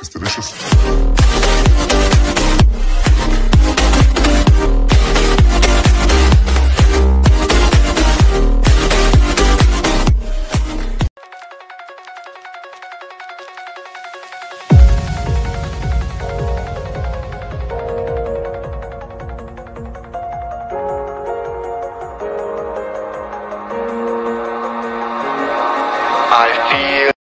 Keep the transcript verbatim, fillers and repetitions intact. It's delicious. I feel